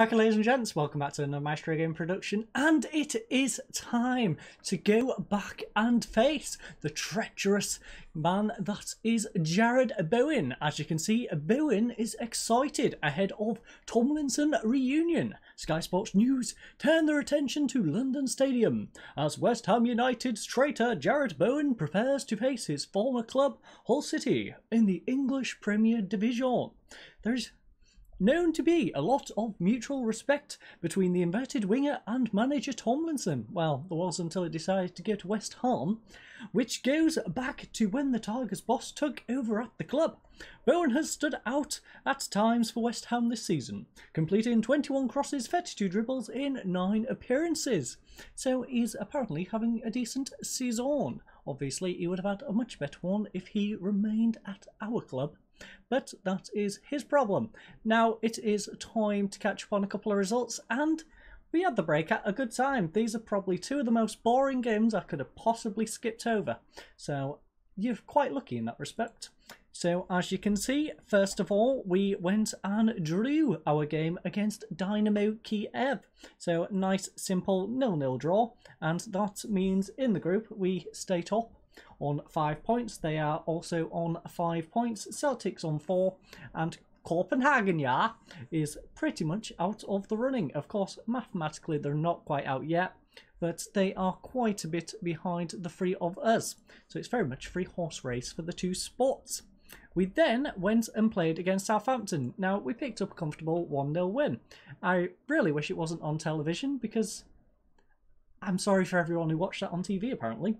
Okay, ladies and gents, welcome back to another Maestro Game production, and it is time to go back and face the treacherous man that is Jarrod Bowen. As you can see, Bowen is excited ahead of Tomlinson reunion. Sky Sports News turn their attention to London Stadium as West Ham United's traitor Jarrod Bowen prepares to face his former club, Hull City, in the English Premier Division. There is known to be a lot of mutual respect between the inverted winger and manager Tomlinson. Well, there was until he decided to go to West Ham, which goes back to when the Tigers boss took over at the club. Bowen has stood out at times for West Ham this season, completing 21 crosses, 32 dribbles in 9 appearances. So he's apparently having a decent season. Obviously, he would have had a much better one if he remained at our club, but that is his problem. Now it is time to catch up on a couple of results, and we had the break at a good time. These are probably two of the most boring games I could have possibly skipped over, so you're quite lucky in that respect. So as you can see, first of all, we went and drew our game against Dynamo Kiev. So nice simple 0-0 draw, and that means in the group we stay top on 5 points. They are also on 5 points. Celtic's on 4, and Copenhagen is pretty much out of the running. Of course, mathematically they're not quite out yet, but they are quite a bit behind the three of us, so it's very much a free horse race for the two spots. We then went and played against Southampton. Now we picked up a comfortable 1-0 win. I really wish it wasn't on television, because I'm sorry for everyone who watched that on TV apparently.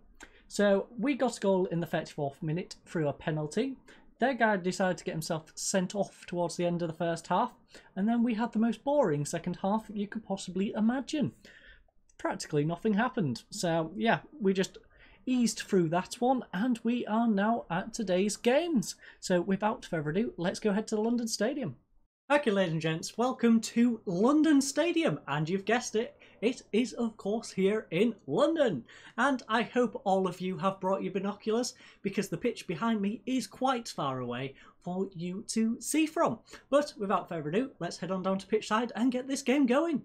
So we got a goal in the 34th minute through a penalty. Their guy decided to get himself sent off towards the end of the first half, and then we had the most boring second half you could possibly imagine. Practically nothing happened. So yeah, we just eased through that one, and we are now at today's games. So without further ado, let's go ahead to the London Stadium. Okay, ladies and gents, welcome to London Stadium, and you've guessed it, it is, of course, here in London. And I hope all of you have brought your binoculars, because the pitch behind me is quite far away for you to see from. But without further ado, let's head on down to pitch side and get this game going.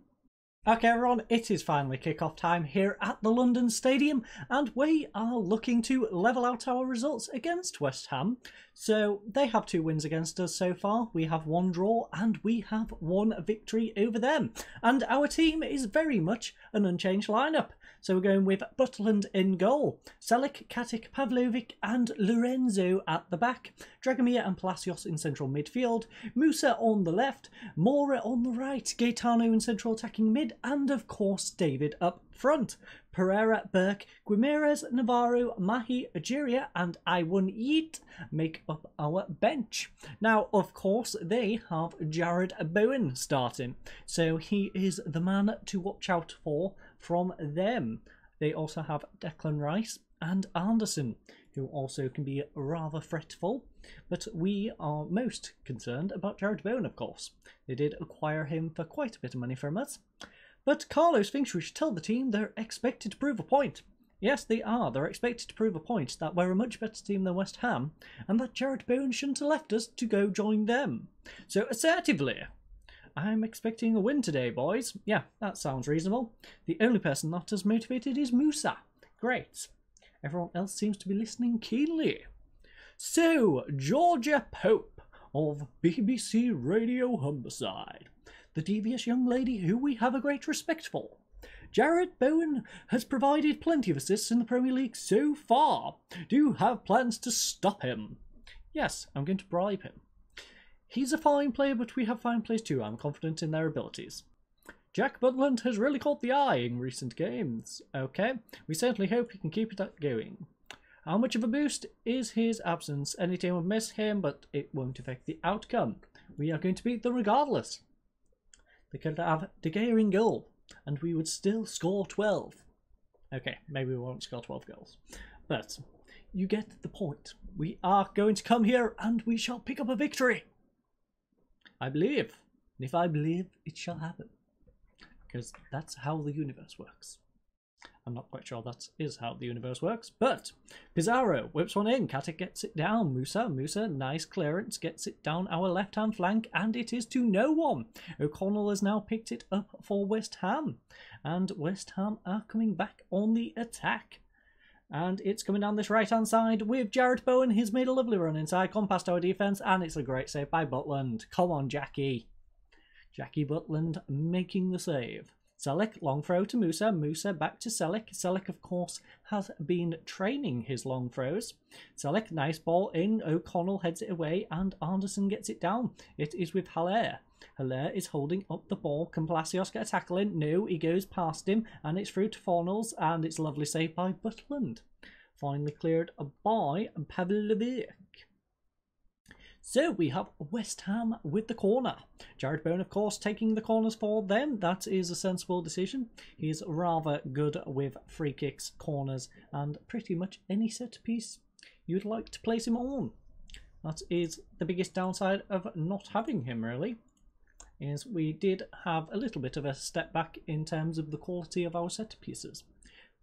Okay everyone, it is finally kick-off time here at the London Stadium, and we are looking to level out our results against West Ham. So they have 2 wins against us so far, we have 1 draw, and we have 1 victory over them. And our team is very much an unchanged lineup. So we're going with Butland in goal, Selic, Katik, Pavlovic and Lorenzo at the back, Dragomir and Palacios in central midfield, Musa on the left, Moura on the right, Gaetano in central attacking mid, and of course David up front. Pereira, Burke, Guimérez, Navarro, Mahi, Ajiria and Iwan Yeet make up our bench. Now of course they have Jarrod Bowen starting, so he is the man to watch out for from them. They also have Declan Rice and Anderson, who also can be rather fretful, but we are most concerned about Jarrod Bowen, of course. They did acquire him for quite a bit of money from us. But Carlos thinks we should tell the team they're expected to prove a point. Yes, they are. They're expected to prove a point that we're a much better team than West Ham, and that Jarrod Bowen shouldn't have left us to go join them. So assertively, I'm expecting a win today, boys. Yeah, that sounds reasonable. The only person not as motivated is Musa. Great. Everyone else seems to be listening keenly. So, Georgia Pope of BBC Radio Humberside, the devious young lady who we have a great respect for. Jarrod Bowen has provided plenty of assists in the Premier League so far. Do you have plans to stop him? Yes, I'm going to bribe him. He's a fine player, but we have fine players too. I'm confident in their abilities. Jack Butland has really caught the eye in recent games. Okay, we certainly hope he can keep it going. How much of a boost is his absence? Any team will miss him, but it won't affect the outcome. We are going to beat them regardless. They could have De Gea in goal, and we would still score 12. Okay, maybe we won't score 12 goals, but you get the point. We are going to come here, and we shall pick up a victory. I believe, and if I believe, it shall happen, because that's how the universe works. I'm not quite sure that is how the universe works, but Pizarro whips one in. Katik gets it down. Musa, nice clearance, gets it down our left-hand flank, and it is to no one. O'Connell has now picked it up for West Ham, and West Ham are coming back on the attack. And it's coming down this right-hand side with Jarrod Bowen. He's made a lovely run inside, gone past our defence, and it's a great save by Butland. Come on, Jackie. Jackie Butland making the save. Selic, long throw to Musa. Musa back to Selic. Selic, of course, has been training his long throws. Selic, nice ball in. O'Connell heads it away and Anderson gets it down. It is with Haller. Haller is holding up the ball. Can Palacios get a tackle in? No, he goes past him and it's through to Fornals and it's lovely saved by Butland. Finally cleared by Pavlovic. So we have West Ham with the corner. Jarrod Bowen, of course, taking the corners for them. That is a sensible decision. He's rather good with free kicks, corners, and pretty much any set piece you'd like to place him on. That is the biggest downside of not having him, really, is we did have a little bit of a step back in terms of the quality of our set pieces.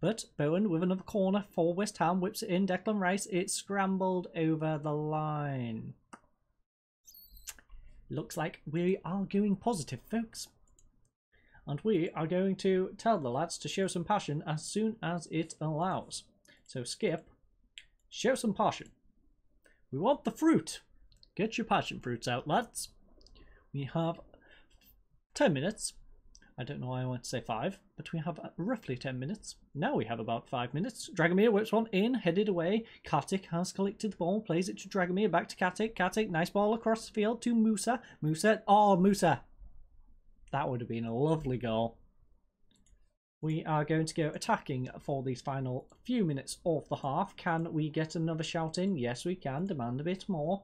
But Bowen with another corner for West Ham, whips it in. Declan Rice, it's scrambled over the line. Looks like we are going positive, folks. And we are going to tell the lads to show some passion as soon as it allows. So skip, show some passion. We want the fruit. Get your passion fruits out, lads. We have 10 minutes. I don't know why I want to say 5, but we have roughly 10 minutes. Now we have about 5 minutes. Dragomir whips one in, headed away. Katik has collected the ball, plays it to Dragomir, back to Katik. Katik, nice ball across the field to Musa. Musa. That would have been a lovely goal. We are going to go attacking for these final few minutes of the half. Can we get another shout in? Yes, we can. Demand a bit more.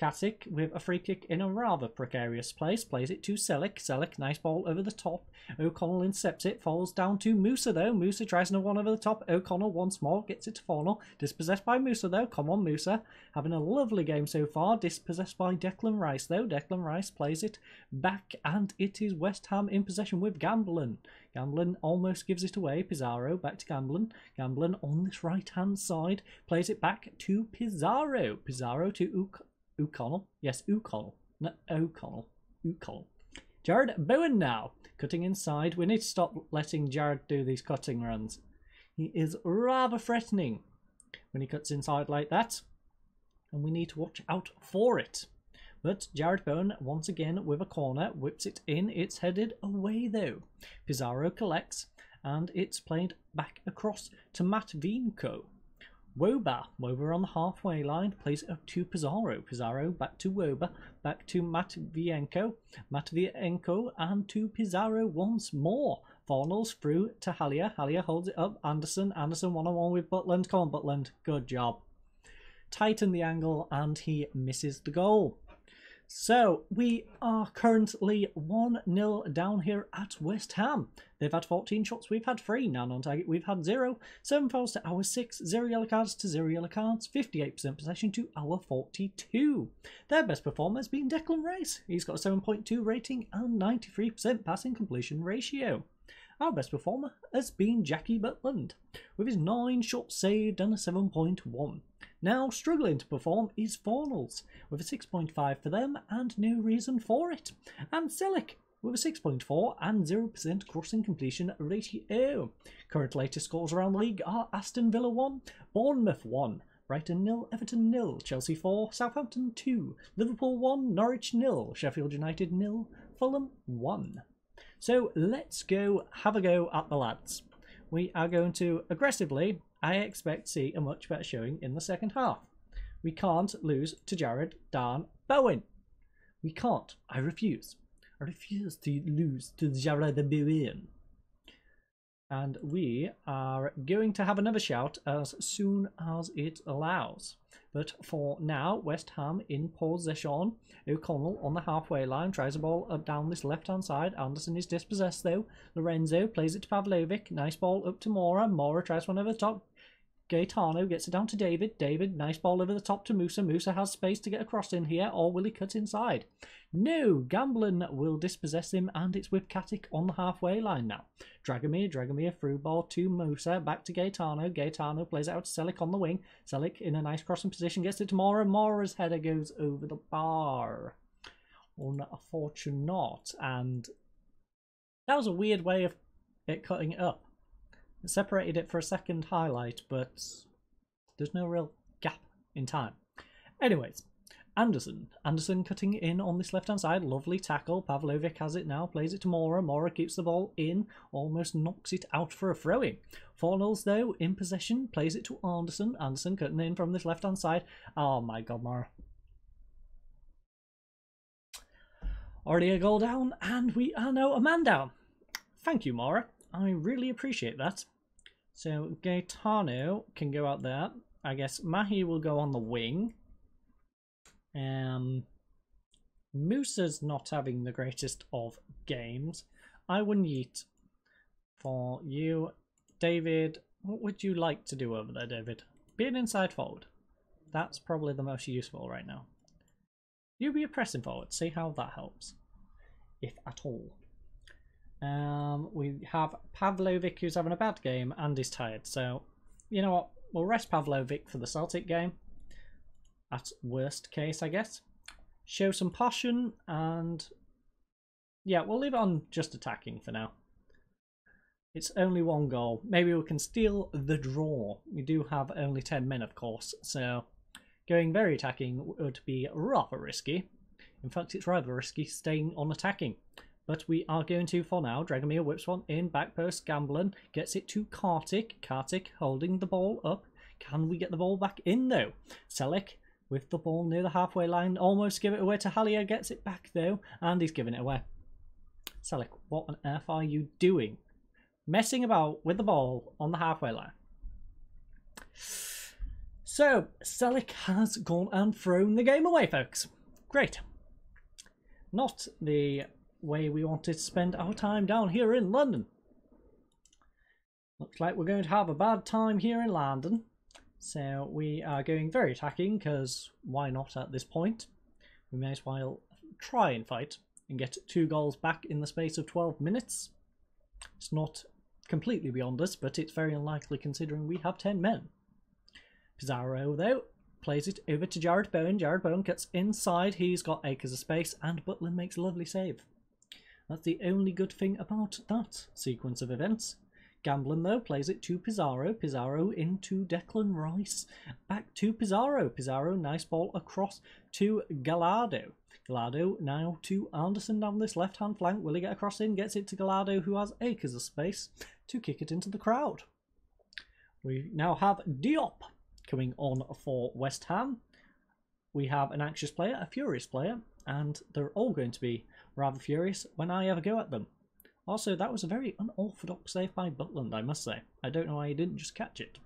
Katik with a free kick in a rather precarious place, plays it to Selic. Selic, nice ball over the top. O'Connell intercepts it, falls down to Musa though. Musa tries another one over the top. O'Connell once more gets it to Fornal. Dispossessed by Musa though. Come on, Musa. Having a lovely game so far. Dispossessed by Declan Rice though. Declan Rice plays it back and it is West Ham in possession with Gamblin. Gamblin almost gives it away. Pizarro back to Gamblin. Gamblin on this right-hand side plays it back to Pizarro. Pizarro to O'Connell. Yes, O'Connell. No, O'Connell. O'Connell. Jarrod Bowen now. Cutting inside. We need to stop letting Jarrod do these cutting runs. He is rather threatening when he cuts inside like that. And we need to watch out for it. But Jarrod Bowen, once again, with a corner, whips it in. It's headed away, though. Pizarro collects. And it's played back across to Matvienko. Woba on the halfway line, plays up to Pizarro. Pizarro back to Woba, back to Matvienko. Matvienko and to Pizarro once more. Fornals through to Haller. Haller holds it up. Anderson one-on-one with Butland. Come on, Butland. Good job. Tighten the angle and he misses the goal. So we are currently 1-0 down here at West Ham. They've had 14 shots, we've had 3, none on target, we've had 0, 7 fouls to our 6, 0 yellow cards to 0 yellow cards, 58% possession to our 42. Their best performer has been Declan Rice. He's got a 7.2 rating and 93% passing completion ratio. Our best performer has been Jackie Butland, with his 9 shots saved and a 7.1. Now struggling to perform is Fornals, with a 6.5 for them and no reason for it. And Selic, with a 6.4 and 0% crossing completion ratio. Current latest scores around the league are Aston Villa 1, Bournemouth 1, Brighton 0, Everton 0, Chelsea 4, Southampton 2, Liverpool 1, Norwich 0, Sheffield United 0, Fulham 1. So let's go have a go at the lads. We are going to aggressively, I expect, see a much better showing in the second half. We can't lose to Jarrod Darn Bowen. We can't. I refuse. I refuse to lose to Jarrod Bowen. And we are going to have another shout as soon as it allows. But for now, West Ham in possession. O'Connell on the halfway line tries a ball up down this left-hand side. Anderson is dispossessed though. Lorenzo plays it to Pavlovic. Nice ball up to Moura. Moura tries one over the top. Gaetano gets it down to David. David, nice ball over the top to Musa. Musa has space to get a cross in here, or will he cut inside? No, Gamblin will dispossess him, and it's with Katik on the halfway line now. Dragomir through ball to Musa, back to Gaetano. Gaetano plays it out to Selic on the wing. Selic in a nice crossing position gets it to Moura. Moura's header goes over the bar. Unfortunate, and that was a weird way of it cutting it up. It separated it for a second highlight, but there's no real gap in time. Anyways, Anderson cutting in on this left-hand side. Lovely tackle. Pavlovic has it now. Plays it to Moura. Moura keeps the ball in. Almost knocks it out for a throw-in. Fornals, though, in possession. Plays it to Anderson. Anderson cutting in from this left-hand side. Oh, my God, Moura. Already a goal down, and we are now a man down. Thank you, Moura. I really appreciate that. So Gaetano can go out there. I guess Mahi will go on the wing. Musa's not having the greatest of games. Iwan Yeet for you. David, what would you like to do over there, David? Be an inside forward. That's probably the most useful right now. You be a pressing forward. See how that helps, if at all. We have Pavlovic, who's having a bad game and is tired. So, you know what? We'll rest Pavlovic for the Celtic game. At worst case, I guess. Show some passion, and yeah, we'll leave it on just attacking for now. It's only one goal. Maybe we can steal the draw. We do have only 10 men, of course, so going very attacking would be rather risky. In fact, it's rather risky staying on attacking. But we are going to, for now, Dragomir whips one in, back post, Gamblin, gets it to Katik. Katik holding the ball up. Can we get the ball back in, though? Selic with the ball near the halfway line, almost give it away to Haller, gets it back, though, and he's giving it away. Selic, what on earth are you doing? Messing about with the ball on the halfway line. So, Selic has gone and thrown the game away, folks. Great. Not the way we wanted to spend our time down here in London. Looks like we're going to have a bad time here in London, so we are going very attacking, because why not at this point? We may as well try and fight and get 2 goals back in the space of 12 minutes. It's not completely beyond us, but it's very unlikely considering we have 10 men. Pizarro, though, plays it over to Jarrod Bowen. Jarrod Bowen cuts inside. He's got acres of space, and Butland makes a lovely save. That's the only good thing about that sequence of events. Gamblin, though, plays it to Pizarro. Pizarro into Declan Rice. Back to Pizarro. Pizarro, nice ball across to Gallardo. Gallardo now to Anderson down this left-hand flank. Will he get a cross in? Gets it to Gallardo, who has acres of space to kick it into the crowd. We now have Diop coming on for West Ham. We have an anxious player, a furious player, and they're all going to be rather furious when I ever go at them. Also, that was a very unorthodox save by Butland, I must say. I don't know why he didn't just catch it.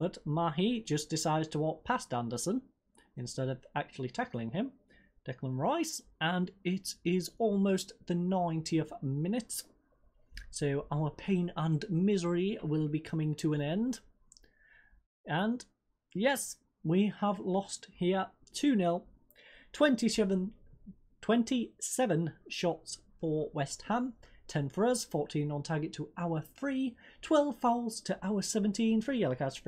But Mahi just decides to walk past Anderson instead of actually tackling him. Declan Rice, and it is almost the 90th minute. So our pain and misery will be coming to an end. And yes, we have lost here 2-0. 27 shots for West Ham, 10 for us, 14 on target to our 3, 12 fouls to our 17, 3 yellow cards,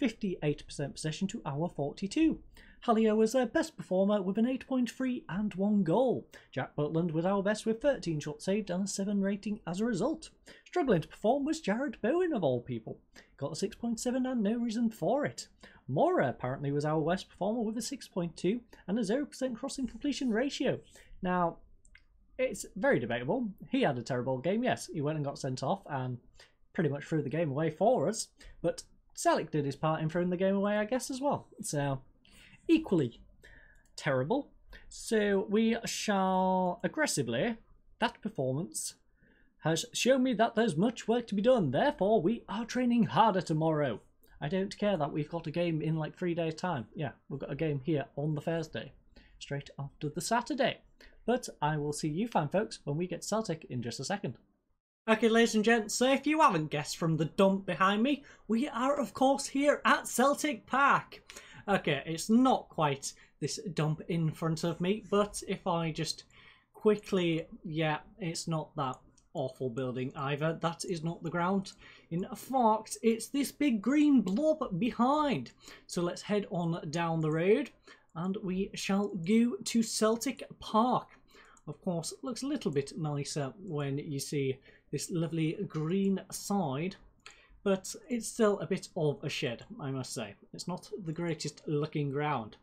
58% possession to our 42. Haller was their best performer with an 8.3 and 1 goal. Jack Butland was our best with 13 shots saved and a 7 rating as a result. Struggling to perform was Jarrod Bowen of all people. Got a 6.7 and no reason for it. Moura apparently was our worst performer with a 6.2 and a 0% crossing completion ratio. Now, it's very debatable. He had a terrible game, yes. He went and got sent off and pretty much threw the game away for us. But Selic did his part in throwing the game away, I guess, as well. So, equally terrible. So, we shall aggressively... That performance has shown me that there's much work to be done. Therefore, we are training harder tomorrow. I don't care that we've got a game in like 3 days' time. Yeah, we've got a game here on the Thursday, straight after the Saturday. But I will see you fine folks when we get Celtic in just a second. Okay, ladies and gents, so if you haven't guessed from the dump behind me, we are of course here at Celtic Park. Okay, it's not quite this dump in front of me, but if I just quickly, yeah, it's not that awful building either. That is not the ground. In fact, it's this big green blob behind. So let's head on down the road and we shall go to Celtic Park. Of course, it looks a little bit nicer when you see this lovely green side, but it's still a bit of a shed, I must say. It's not the greatest looking ground.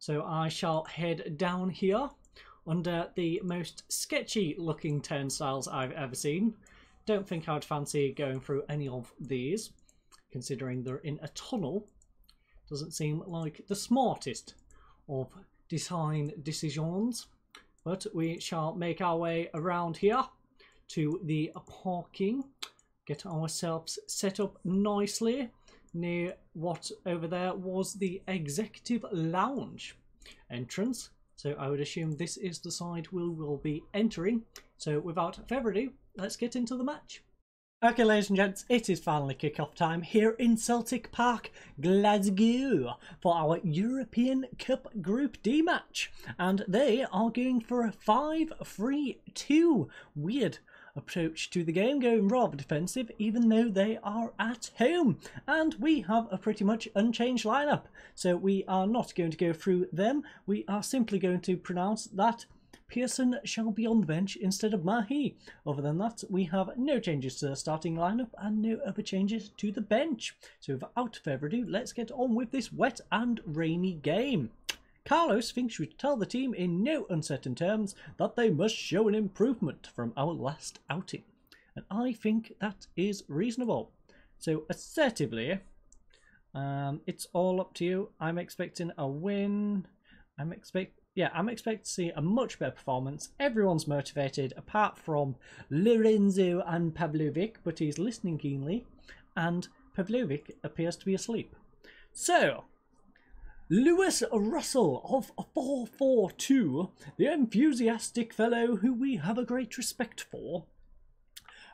So I shall head down here under the most sketchy looking turnstiles I've ever seen. Don't think I'd fancy going through any of these, considering they're in a tunnel. Doesn't seem like the smartest of design decisions. But we shall make our way around here to the parking, get ourselves set up nicely near what over there was the executive lounge entrance. So I would assume this is the side we will be entering. So without further ado, let's get into the match. Okay, ladies and gents, it is finally kick-off time here in Celtic Park, Glasgow, for our European Cup Group D match. And they are going for a 5-3-2. Weird approach to the game, going rather defensive, even though they are at home. And we have a pretty much unchanged lineup. So we are not going to go through them. We are simply going to pronounce that Pearson shall be on the bench instead of Mahi. Other than that, we have no changes to the starting lineup and no other changes to the bench. So without further ado, let's get on with this wet and rainy game. Carlos thinks we should tell the team in no uncertain terms that they must show an improvement from our last outing. And I think that is reasonable. So assertively, it's all up to you. I'm expecting a win. I'm expecting to see a much better performance. Everyone's motivated apart from Lorenzo and Pavlovic, but he's listening keenly, and Pavlovic appears to be asleep. So, Lewis Russell of 442, the enthusiastic fellow who we have a great respect for,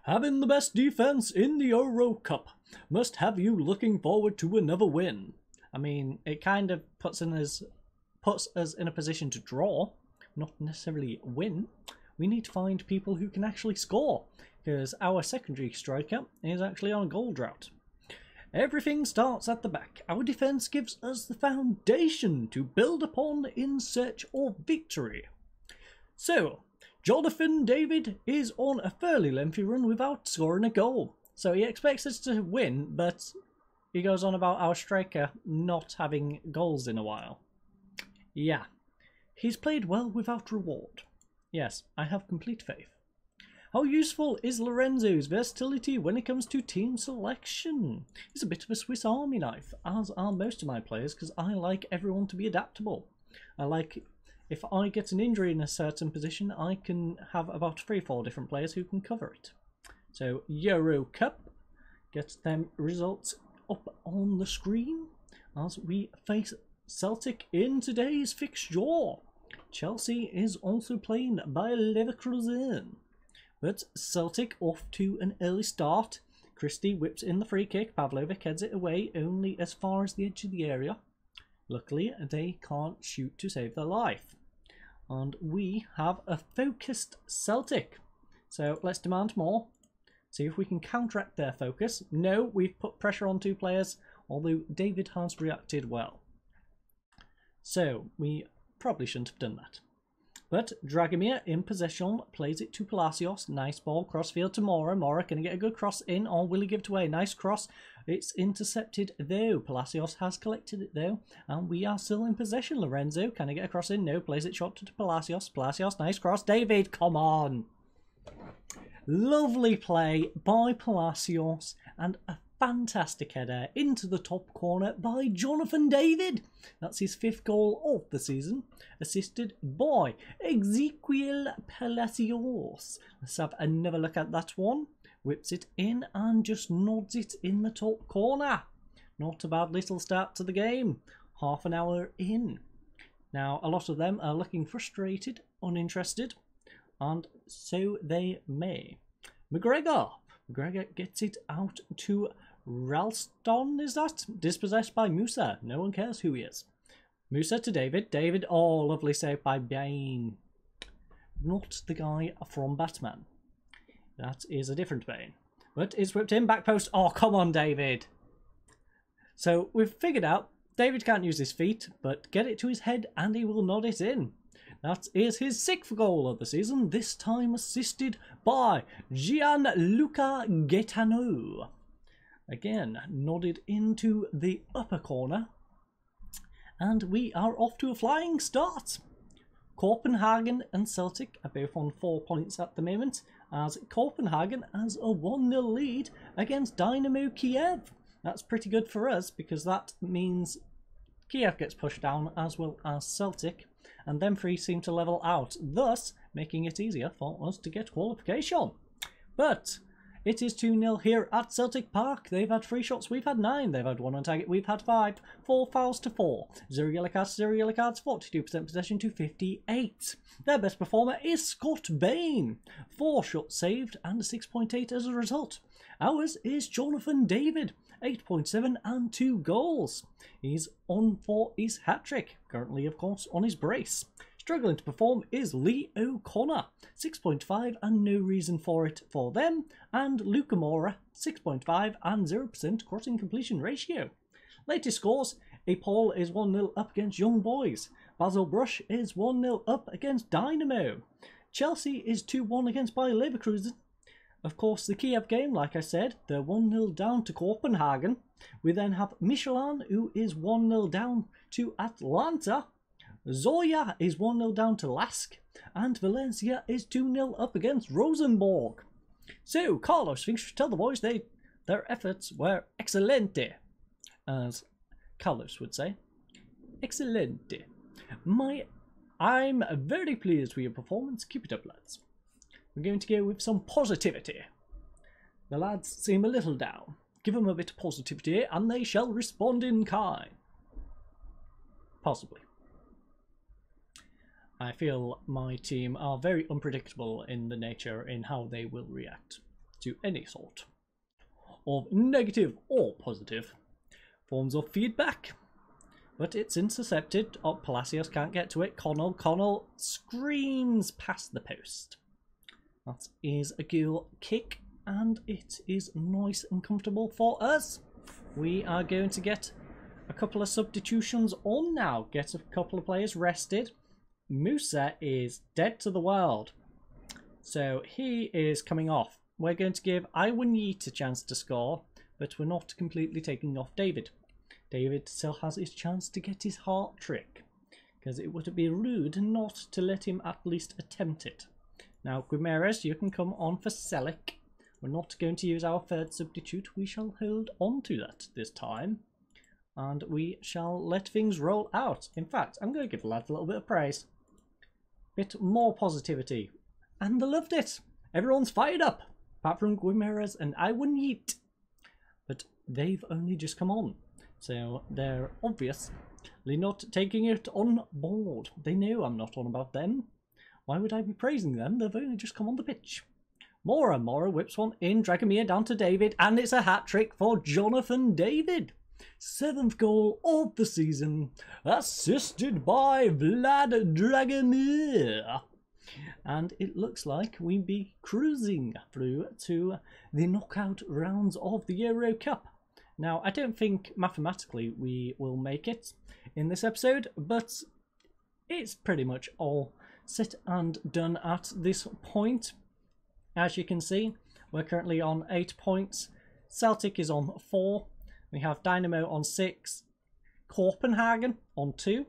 having the best defence in the Euro Cup, must have you looking forward to another win. I mean, it kind of puts us in a position to draw, not necessarily win. We need to find people who can actually score, because our secondary striker is actually on a goal drought. Everything starts at the back. Our defence gives us the foundation to build upon in search of victory. So, Jonathan David is on a fairly lengthy run without scoring a goal. So he expects us to win, but he goes on about our striker not having goals in a while. Yeah, he's played well without reward. Yes, I have complete faith. How useful is Lorenzo's versatility when it comes to team selection? He's a bit of a Swiss Army knife, as are most of my players, because I like everyone to be adaptable. I like, if I get an injury in a certain position, I can have about 3 or 4 different players who can cover it. So, Euro Cup, get them results up on the screen as we face Celtic in today's fixture. Chelsea is also playing by Leverkusen. But Celtic off to an early start. Christie whips in the free kick. Pavlovic heads it away only as far as the edge of the area. Luckily, they can't shoot to save their life. And we have a focused Celtic. So let's demand more. See if we can counteract their focus. No, we've put pressure on 2 players, although David has reacted well. So, we probably shouldn't have done that. But Dragomir in possession, plays it to Palacios. Nice ball, crossfield to Moura. Moura can get a good cross in, or will he give it away? Nice cross. It's intercepted though. Palacios has collected it though. And we are still in possession. Lorenzo, can he get a cross in? No, plays it short to Palacios. Palacios, nice cross. David, come on. Lovely play by Palacios and a fantastic header into the top corner by Jonathan David. That's his 5th goal of the season, assisted by Ezequiel Palacios. Let's have another look at that one. Whips it in and just nods it in the top corner. Not a bad little start to the game. Half an hour in. Now, a lot of them are looking frustrated, uninterested, and so they may. McGregor. McGregor gets it out to Ralston, is that? Dispossessed by Musa. No one cares who he is. Musa to David. David, oh, lovely save by Bain. Not the guy from Batman. That is a different Bain. But it's whipped in. Back post. Oh, come on, David. So we've figured out David can't use his feet, but get it to his head and he will nod it in. That is his 6th goal of the season, this time assisted by Gianluca Gaetano. Again, nodded into the upper corner. And we are off to a flying start. Copenhagen and Celtic are both on 4 points at the moment, as Copenhagen has a 1-0 lead against Dynamo Kiev. That's pretty good for us because that means Kiev gets pushed down as well as Celtic, and them three seem to level out, thus making it easier for us to get qualification. But it is 2-0 here at Celtic Park. They've had 3 shots, we've had 9. They've had 1 on target, we've had 5. 4 fouls to 4. 0 yellow cards, 0 yellow cards, 42% possession to 58. Their best performer is Scott Bain. 4 shots saved and 6.8 as a result. Ours is Jonathan David. 8.7 and 2 goals. He's on for his hat-trick, currently of course on his brace. Struggling to perform is Lee O'Connor, 6.5 and no reason for it for them, and Luka Moura, 6.5 and 0% crossing completion ratio. Latest scores, Apol is 1-0 up against Young Boys, Basil Brush is 1-0 up against Dynamo, Chelsea is 2-1 against Bayer Leverkusen. Of course, the Kiev game, like I said, they're 1-0 down to Copenhagen. We then have Michelin, who is 1-0 down to Atlanta. Zoya is 1-0 down to Lask. And Valencia is 2-0 up against Rosenborg. So, Carlos thinks to tell the boys their efforts were excelente, as Carlos would say. Excelente. I'm very pleased with your performance. Keep it up, lads. We're going to go with some positivity. The lads seem a little down. Give them a bit of positivity and they shall respond in kind. Possibly. I feel my team are very unpredictable in the nature in how they will react to any sort of negative or positive forms of feedback. But it's intercepted. Oh, Palacios can't get to it. Connell screams past the post. That is a goal kick, and it is nice and comfortable for us. We are going to get a couple of substitutions on now. Get a couple of players rested. Musa is dead to the world, so he is coming off. We're going to give Iwan Yeet a chance to score, but we're not completely taking off David. David still has his chance to get his hat trick, because it would be rude not to let him at least attempt it. Now, Guimérez, you can come on for Selic. We're not going to use our 3rd substitute. We shall hold on to that this time. And we shall let things roll out. In fact, I'm going to give the lads a little bit of praise. Bit more positivity. And they loved it. Everyone's fired up. Apart from Guimérez and Iwan Yeet. But they've only just come on. So they're obviously not taking it on board. They know I'm not on about them. Why would I be praising them? They've only just come on the pitch. Moura whips one in. Dragomir down to David. And it's a hat-trick for Jonathan David. 7th goal of the season. Assisted by Vlad Dragomir. And it looks like we'll be cruising through to the knockout rounds of the Euro Cup. Now, I don't think mathematically we will make it in this episode. But it's pretty much all set and done at this point. As you can see, we're currently on 8 points. Celtic is on 4. We have Dynamo on 6. Copenhagen on 2.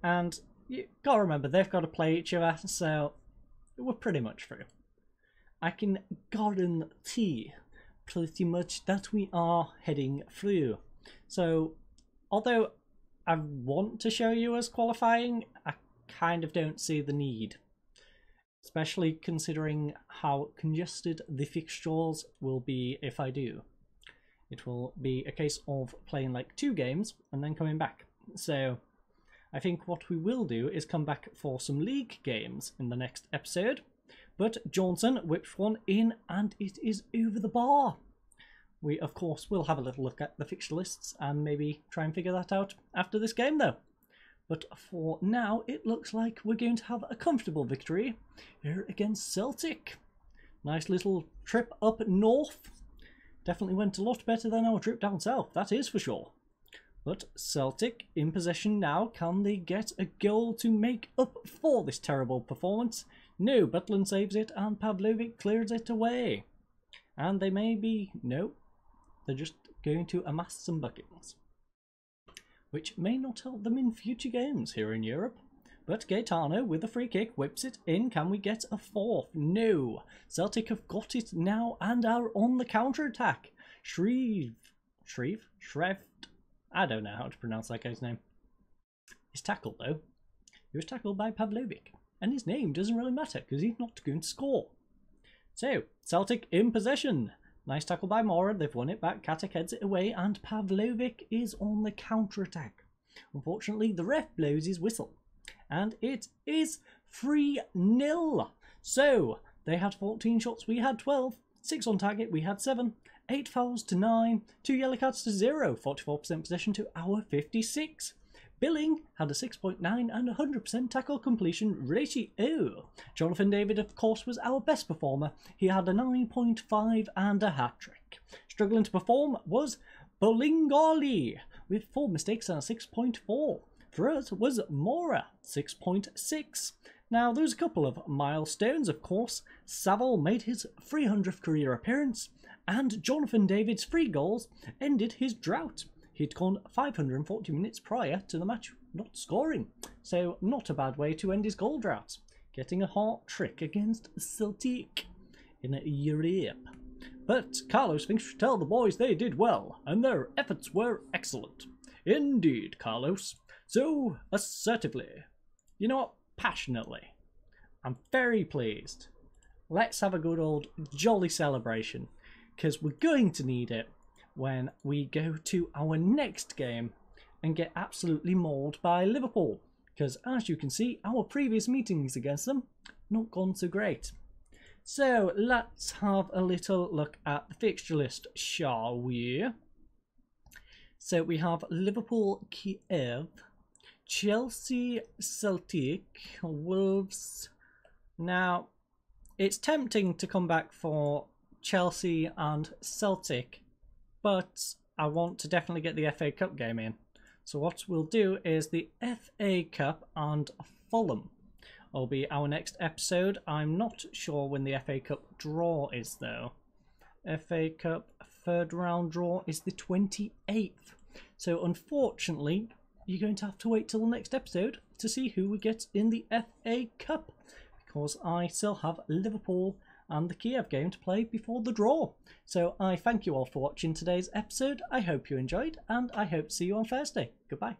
And you got to remember, they've got to play each other, so we're pretty much through. I can guarantee pretty much that we are heading through. So, although I want to show you us qualifying, I kind of don't see the need, especially considering how congested the fixtures will be. If I do, it will be a case of playing like 2 games and then coming back. So I think what we will do is come back for some league games in the next episode, But Johnson whipped one in and it is over the bar. We, of course, will have a little look at the fixture lists and maybe try and figure that out after this game, though. But for now, it looks like we're going to have a comfortable victory here against Celtic. Nice little trip up north. Definitely went a lot better than our trip down south, that is for sure. But Celtic in possession now. Can they get a goal to make up for this terrible performance? No, Butland saves it and Pavlovic clears it away. And they may be... no. They're just going to amass some buckets, which may not help them in future games here in Europe. But Gaetano with a free kick whips it in. Can we get a fourth? No. Celtic have got it now and are on the counter-attack. Shreve? I don't know how to pronounce that guy's name. He's tackled though. He was tackled by Pavlovic. And his name doesn't really matter because he's not going to score. So, Celtic in possession. Nice tackle by Moura, they've won it back, Katik heads it away and Pavlovic is on the counter-attack. Unfortunately, the ref blows his whistle and it is 3-0. So, they had 14 shots, we had 12, 6 on target, we had 7, 8 fouls to 9, 2 yellow cards to 0, 44% possession to our 56. Billing had a 6.9 and 100% tackle completion ratio. Jonathan David, of course, was our best performer. He had a 9.5 and a hat-trick. Struggling to perform was Bolingoli with 4 mistakes and a 6.4. For us was Moura, 6.6. Now, there's a couple of milestones, of course. Saville made his 300th career appearance and Jonathan David's 3 goals ended his drought. He'd gone 540 minutes prior to the match not scoring. So not a bad way to end his goal drought. Getting a hard trick against Celtic in Europe. But Carlos thinks to tell the boys they did well and their efforts were excellent. Indeed, Carlos. So assertively. You know what? Passionately. I'm very pleased. Let's have a good old jolly celebration because we're going to need it when we go to our next game and get absolutely mauled by Liverpool, because as you can see, our previous meetings against them not gone so great. So let's have a little look at the fixture list, shall we? So we have Liverpool, Kiev, Chelsea, Celtic, Wolves. Now it's tempting to come back for Chelsea and Celtic, but I want to definitely get the FA Cup game in. So what we'll do is the FA Cup and Fulham will be our next episode. I'm not sure when the FA Cup draw is though. FA Cup third round draw is the 28th. So unfortunately, you're going to have to wait till the next episode to see who we get in the FA Cup, because I still have Liverpool and the Kiev game to play before the draw. So I thank you all for watching today's episode. I hope you enjoyed and I hope to see you on Thursday. Goodbye.